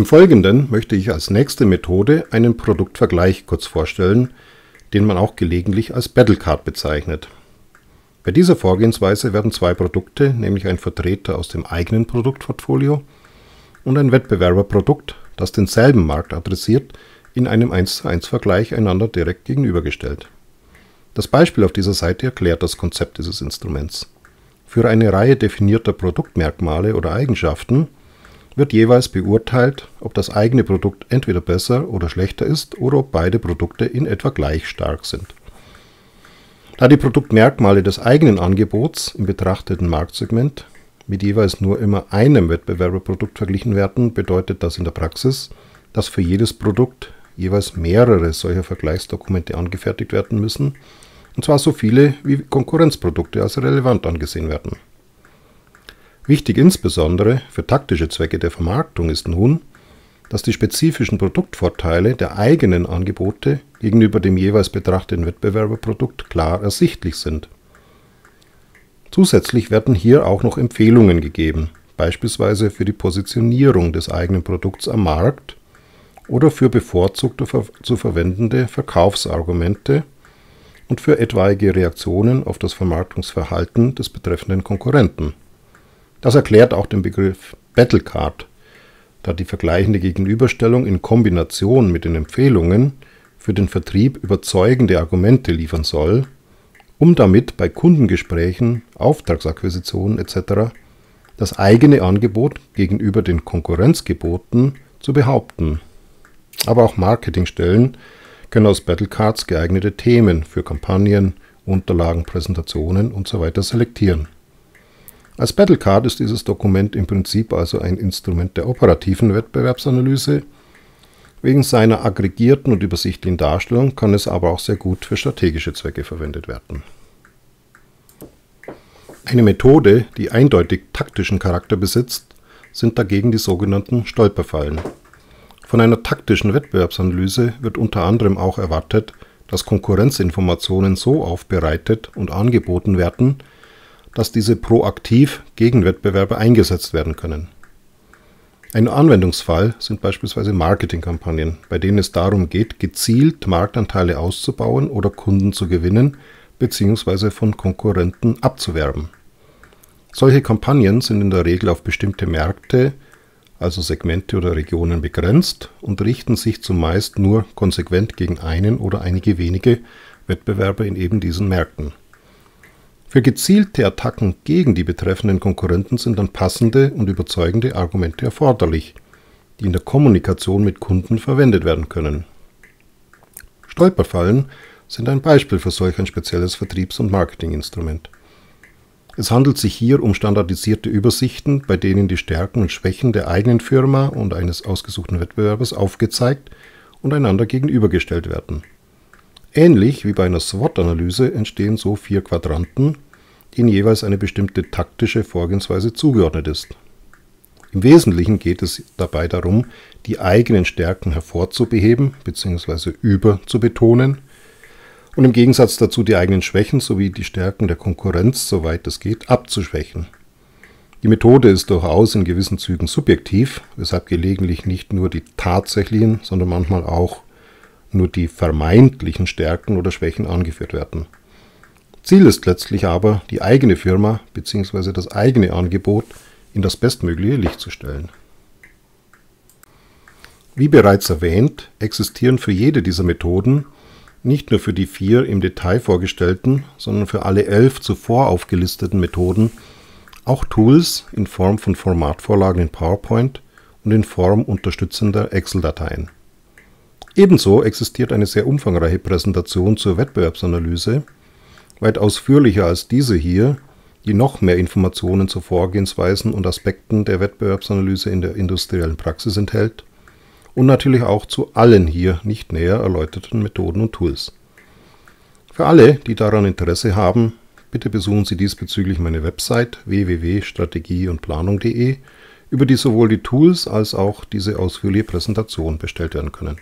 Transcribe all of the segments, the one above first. Im Folgenden möchte ich als nächste Methode einen Produktvergleich kurz vorstellen, den man auch gelegentlich als Battlecard bezeichnet. Bei dieser Vorgehensweise werden zwei Produkte, nämlich ein Vertreter aus dem eigenen Produktportfolio und ein Wettbewerberprodukt, das denselben Markt adressiert, in einem 1:1-Vergleich einander direkt gegenübergestellt. Das Beispiel auf dieser Seite erklärt das Konzept dieses Instruments. Für eine Reihe definierter Produktmerkmale oder Eigenschaften wird jeweils beurteilt, ob das eigene Produkt entweder besser oder schlechter ist oder ob beide Produkte in etwa gleich stark sind. Da die Produktmerkmale des eigenen Angebots im betrachteten Marktsegment mit jeweils nur immer einem Wettbewerberprodukt verglichen werden, bedeutet das in der Praxis, dass für jedes Produkt jeweils mehrere solcher Vergleichsdokumente angefertigt werden müssen, und zwar so viele, wie Konkurrenzprodukte als relevant angesehen werden. Wichtig insbesondere für taktische Zwecke der Vermarktung ist nun, dass die spezifischen Produktvorteile der eigenen Angebote gegenüber dem jeweils betrachteten Wettbewerberprodukt klar ersichtlich sind. Zusätzlich werden hier auch noch Empfehlungen gegeben, beispielsweise für die Positionierung des eigenen Produkts am Markt oder für bevorzugte zu verwendende Verkaufsargumente und für etwaige Reaktionen auf das Vermarktungsverhalten des betreffenden Konkurrenten. Das erklärt auch den Begriff Battlecard, da die vergleichende Gegenüberstellung in Kombination mit den Empfehlungen für den Vertrieb überzeugende Argumente liefern soll, um damit bei Kundengesprächen, Auftragsakquisitionen etc. das eigene Angebot gegenüber den Konkurrenzgeboten zu behaupten. Aber auch Marketingstellen können aus Battlecards geeignete Themen für Kampagnen, Unterlagen, Präsentationen usw. selektieren. Als Battlecard ist dieses Dokument im Prinzip also ein Instrument der operativen Wettbewerbsanalyse. Wegen seiner aggregierten und übersichtlichen Darstellung kann es aber auch sehr gut für strategische Zwecke verwendet werden. Eine Methode, die eindeutig taktischen Charakter besitzt, sind dagegen die sogenannten Stolperfallen. Von einer taktischen Wettbewerbsanalyse wird unter anderem auch erwartet, dass Konkurrenzinformationen so aufbereitet und angeboten werden, dass diese proaktiv gegen Wettbewerber eingesetzt werden können. Ein Anwendungsfall sind beispielsweise Marketingkampagnen, bei denen es darum geht, gezielt Marktanteile auszubauen oder Kunden zu gewinnen bzw. von Konkurrenten abzuwerben. Solche Kampagnen sind in der Regel auf bestimmte Märkte, also Segmente oder Regionen begrenzt und richten sich zumeist nur konsequent gegen einen oder einige wenige Wettbewerber in eben diesen Märkten. Für gezielte Attacken gegen die betreffenden Konkurrenten sind dann passende und überzeugende Argumente erforderlich, die in der Kommunikation mit Kunden verwendet werden können. Stolperfallen sind ein Beispiel für solch ein spezielles Vertriebs- und Marketinginstrument. Es handelt sich hier um standardisierte Übersichten, bei denen die Stärken und Schwächen der eigenen Firma und eines ausgesuchten Wettbewerbers aufgezeigt und einander gegenübergestellt werden. Ähnlich wie bei einer SWOT-Analyse entstehen so 4 Quadranten, denen jeweils eine bestimmte taktische Vorgehensweise zugeordnet ist. Im Wesentlichen geht es dabei darum, die eigenen Stärken hervorzuheben bzw. überzubetonen und im Gegensatz dazu die eigenen Schwächen sowie die Stärken der Konkurrenz, soweit es geht, abzuschwächen. Die Methode ist durchaus in gewissen Zügen subjektiv, weshalb gelegentlich nicht nur die tatsächlichen, sondern manchmal auch nur die vermeintlichen Stärken oder Schwächen angeführt werden. Ziel ist letztlich aber, die eigene Firma bzw. das eigene Angebot in das bestmögliche Licht zu stellen. Wie bereits erwähnt, existieren für jede dieser Methoden, nicht nur für die 4 im Detail vorgestellten, sondern für alle 11 zuvor aufgelisteten Methoden, auch Tools in Form von Formatvorlagen in PowerPoint und in Form unterstützender Excel-Dateien. Ebenso existiert eine sehr umfangreiche Präsentation zur Wettbewerbsanalyse, weit ausführlicher als diese hier, die noch mehr Informationen zu Vorgehensweisen und Aspekten der Wettbewerbsanalyse in der industriellen Praxis enthält und natürlich auch zu allen hier nicht näher erläuterten Methoden und Tools. Für alle, die daran Interesse haben, bitte besuchen Sie diesbezüglich meine Website www.strategieundplanung.de, über die sowohl die Tools als auch diese ausführliche Präsentation bestellt werden können.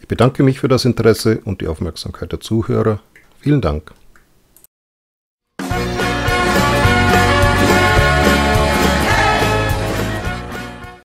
Ich bedanke mich für das Interesse und die Aufmerksamkeit der Zuhörer. Vielen Dank.